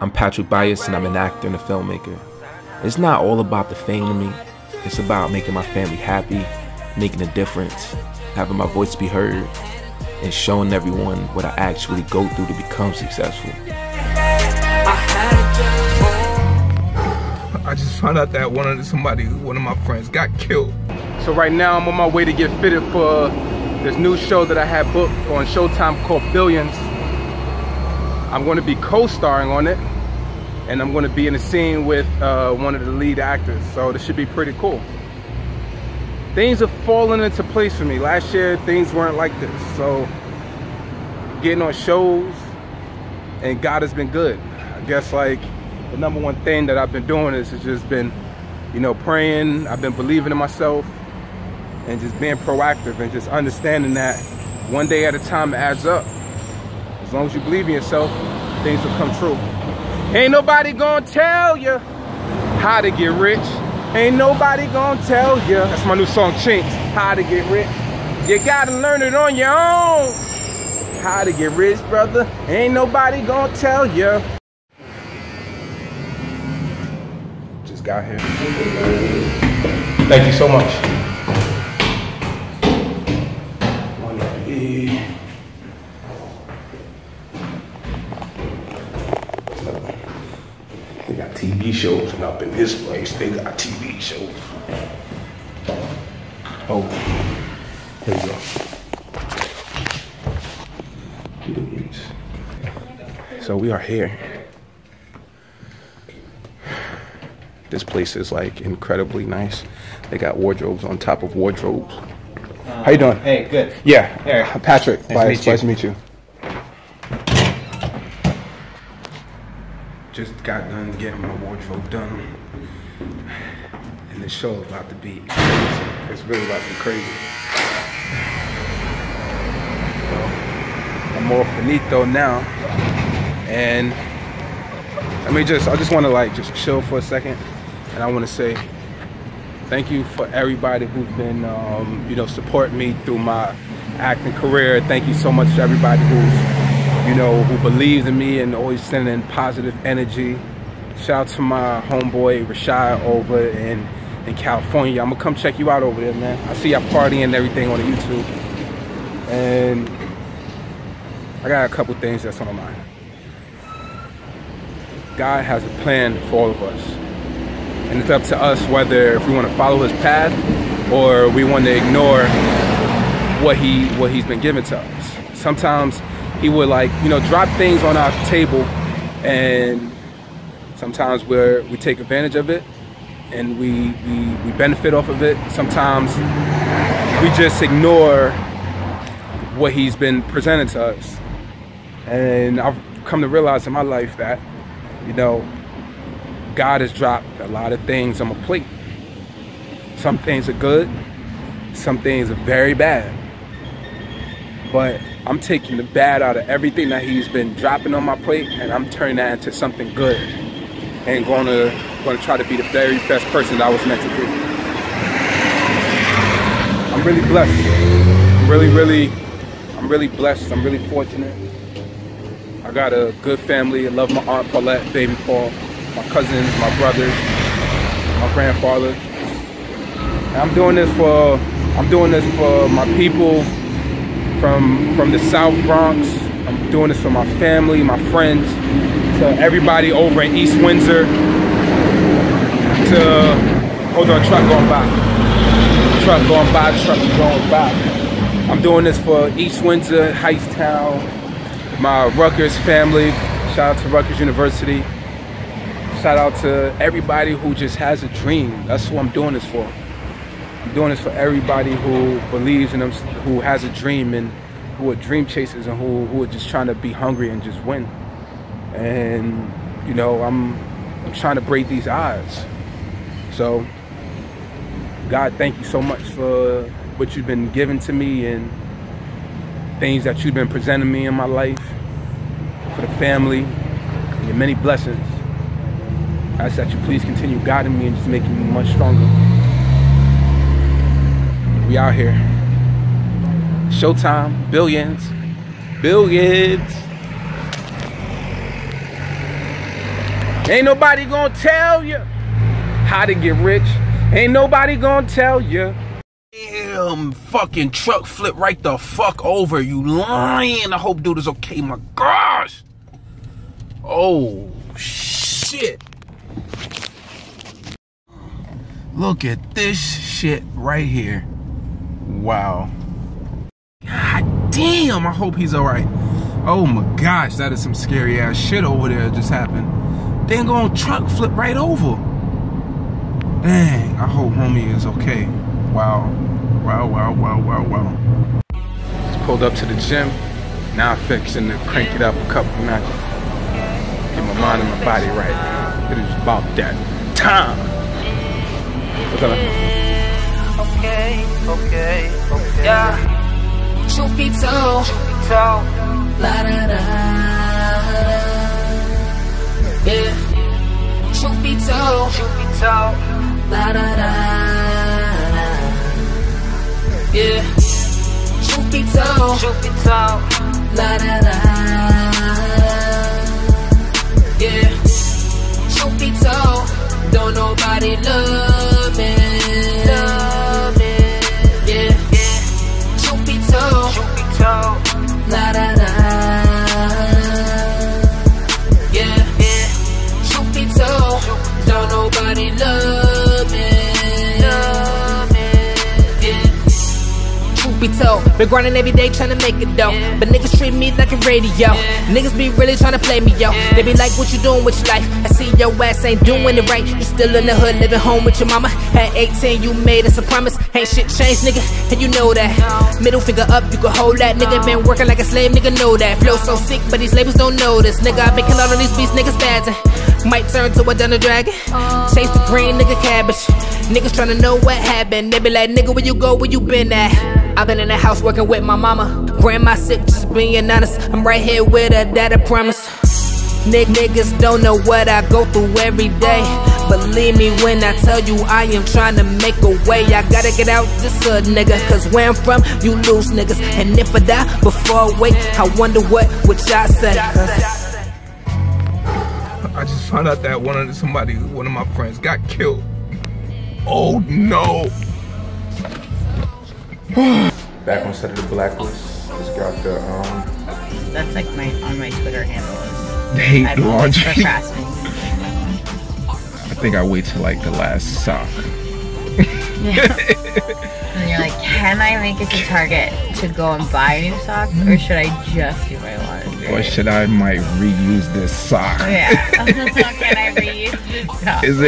I'm Patrick Byas and I'm an actor and a filmmaker. It's not all about the fame to me. It's about making my family happy, making a difference, having my voice be heard, and showing everyone what I actually go through to become successful. I just found out that one of my friends got killed. So right now I'm on my way to get fitted for this new show that I had booked on Showtime called Billions. I'm going to be co-starring on it, and I'm going to be in a scene with one of the lead actors, so this should be pretty cool. Things are falling into place for me. Last year, things weren't like this, so getting on shows, and God has been good. I guess like the number one thing that I've been doing is just been, you know, praying. I've been believing in myself and just being proactive and just understanding that one day at a time it adds up. As long as you believe in yourself, things will come true. Ain't nobody gonna tell you how to get rich. Ain't nobody gonna tell you. That's my new song, Chinks. How to get rich. You gotta learn it on your own. How to get rich, brother. Ain't nobody gonna tell you. Just got here. Thank you so much. They got TV shows, and up in this place, they got TV shows. Oh, here we go. Billions. So we are here. This place is like incredibly nice. They got wardrobes on top of wardrobes. How you doing? Hey, good. Yeah. Hey. Patrick, nice to meet you. Just got done getting my wardrobe done, and the show is about to be crazy. It's really about to be crazy. I'm more finito now, and I just want to like just chill for a second, and I want to say thank you for everybody who's been you know, supporting me through my acting career. Thank you so much to everybody who's, you know, who believes in me and always sending positive energy. Shout out to my homeboy Rashad over in California. I'm gonna come check you out over there, man. I see y'all partying and everything on the YouTube. And I got a couple things that's on my mind. God has a plan for all of us. And it's up to us whether if we wanna follow his path or we wanna ignore what he's been giving to us. Sometimes he would, like, you know, drop things on our table, and sometimes we take advantage of it and we benefit off of it. Sometimes we just ignore what he's been presented to us. And I've come to realize in my life that, you know, God has dropped a lot of things on my plate. Some things are good, some things are very bad. But I'm taking the bad out of everything that he's been dropping on my plate, and I'm turning that into something good, and gonna try to be the very best person that I was meant to be. I'm really blessed. I'm really blessed. I'm really fortunate. I got a good family. I love my aunt Paulette, baby Paul, my cousins, my brothers, my grandfather. And I'm doing this for my people. From the South Bronx, I'm doing this for my family, my friends, to everybody over in East Windsor, to, hold on, truck going by. I'm doing this for East Windsor, Hightstown, my Rutgers family, shout out to Rutgers University, shout out to everybody who just has a dream. That's who I'm doing this for. I'm doing this for everybody who believes in them, who has a dream, and who are dream chasers, and who are just trying to be hungry and just win. And you know, I'm trying to break these odds. So God, thank you so much for what you've been giving to me and things that you've been presenting me in my life, for the family and your many blessings. I ask that you please continue guiding me and just making me much stronger. We out here. Showtime, Billions. Ain't nobody gonna tell you how to get rich. Ain't nobody gonna tell you. Damn, fucking truck flip right the fuck over. You lying. I hope dude is okay. My gosh. Oh, shit. Look at this shit right here. Wow. God damn, I hope he's all right. Oh my gosh, that is some scary ass shit over there just happened. Dang, gonna truck flip right over. Dang, I hope homie is okay. Wow. Wow. Just pulled up to the gym. Now I'm fixing to crank it up a couple notches. Get my mind and my body right. It is about that time. What's up? Okay. Yeah. Chupito, la da da, yeah. Chupito, la da da, yeah. Chupito, la da da, yeah. Chupito, don't nobody love me. La da da, yeah. Truth be told, don't nobody love me, yeah. Truth be told, been grinding every day trying to make it though, yeah. But niggas treat me like a radio, yeah. Niggas be really trying to play me, yo, yeah. They be like, what you doing with your life? I see your ass ain't doing it right. You still in the hood, living home with your mama. At 18 you made us a promise. Ain't shit changed, nigga, and you know that. Middle finger up, you can hold that. Nigga been working like a slave, nigga know that. Flow so sick, but these labels don't notice. Nigga, I been killing all these beats, niggas spazzing. Might turn to a Dungeon Dragon. Chase the green, nigga, cabbage. Niggas tryna know what happened. They be like, nigga, where you go, where you been at? I been in the house working with my mama. Grandma sick, just being honest. I'm right here with her, that I promise. Niggas don't know what I go through every day. Believe me when I tell you I am trying to make a way. I gotta get out this hood, nigga, cause where I'm from, you lose niggas. And if I die before I wake, I wonder what y'all say. I just found out that one of my friends got killed. Oh no. Back on set of the Blacklist. Just got the that's like my on my Twitter handle. They hate laundry. I think I wait till like the last sock. Yeah. And you're like, can I make it to Target to go and buy a new sock, or should I just do my laundry? Or should I reuse this sock? Yeah. Can I reuse this sock? Is it